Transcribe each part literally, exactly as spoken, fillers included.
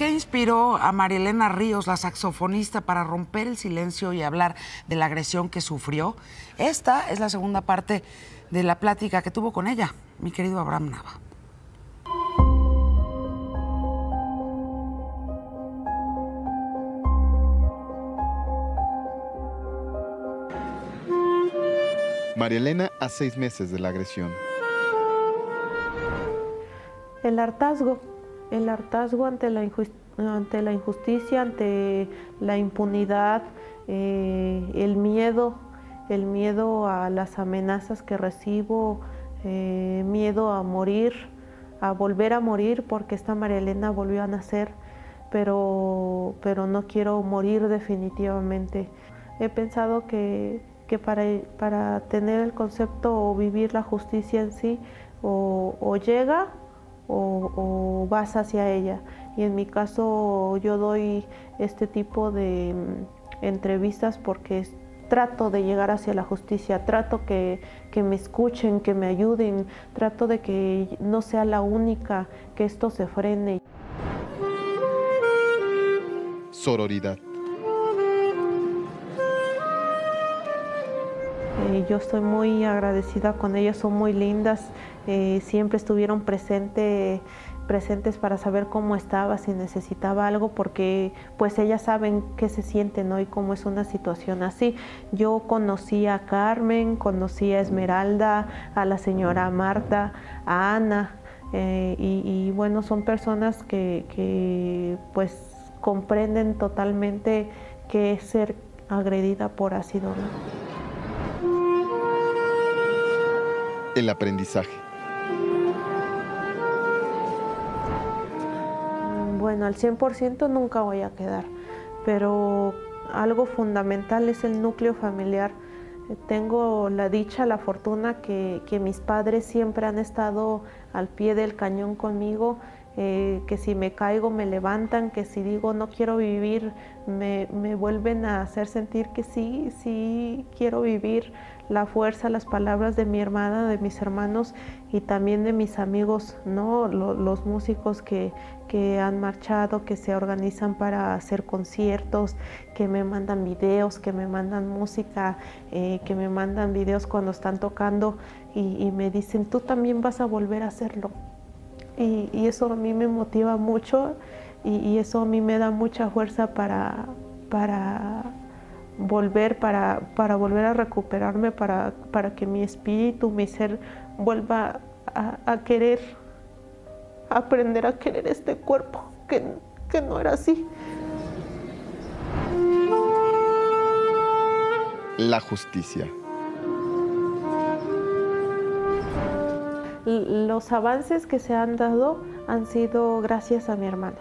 ¿Qué inspiró a María Elena Ríos, la saxofonista, para romper el silencio y hablar de la agresión que sufrió? Esta es la segunda parte de la plática que tuvo con ella, mi querido Abraham Nava. María Elena, a seis meses de la agresión. El hartazgo, el hartazgo ante la, injusti- ante la injusticia, ante la impunidad, eh, el miedo, el miedo a las amenazas que recibo, eh, miedo a morir, a volver a morir, porque esta María Elena volvió a nacer, pero, pero no quiero morir definitivamente. He pensado que... que para, para tener el concepto o vivir la justicia en sí, o, o llega o, o vas hacia ella. Y en mi caso yo doy este tipo de entrevistas porque trato de llegar hacia la justicia, trato que, que me escuchen, que me ayuden, trato de que no sea la única, que esto se frene. Sororidad. Yo estoy muy agradecida con ellas, son muy lindas, eh, siempre estuvieron presente, presentes para saber cómo estaba, si necesitaba algo, porque pues ellas saben qué se siente, ¿no? Y cómo es una situación así. Yo conocí a Carmen, conocí a Esmeralda, a la señora Marta, a Ana, eh, y, y bueno, son personas que, que pues comprenden totalmente qué es ser agredida por ácido, ¿no? El aprendizaje. Bueno, al cien por ciento nunca voy a quedar, pero algo fundamental es el núcleo familiar. Tengo la dicha, la fortuna que, que mis padres siempre han estado al pie del cañón conmigo, eh, que si me caigo me levantan, que si digo no quiero vivir, me, me vuelven a hacer sentir que sí, sí quiero vivir. La fuerza, las palabras de mi hermana, de mis hermanos y también de mis amigos, ¿no? Los, los músicos que, que han marchado, que se organizan para hacer conciertos, que me mandan videos, que me mandan música, eh, que me mandan videos cuando están tocando y, y me dicen, tú también vas a volver a hacerlo. Y, y eso a mí me motiva mucho y, y eso a mí me da mucha fuerza para... para volver para, para volver a recuperarme, para, para que mi espíritu, mi ser, vuelva a, a querer, a aprender a querer este cuerpo, que, que no era así. La justicia. Los avances que se han dado han sido gracias a mi hermana.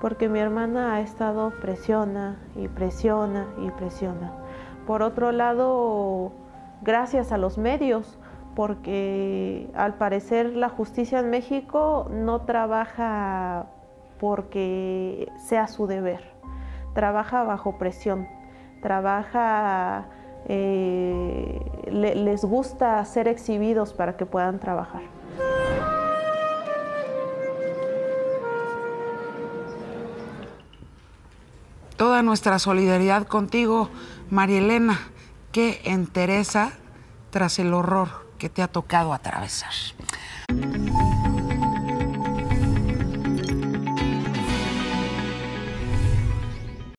Porque mi hermana ha estado presiona y presiona y presiona. Por otro lado, gracias a los medios, porque al parecer la justicia en México no trabaja porque sea su deber, trabaja bajo presión, trabaja, eh, le, les gusta ser exhibidos para que puedan trabajar. Toda nuestra solidaridad contigo, María Elena, que entereza tras el horror que te ha tocado atravesar.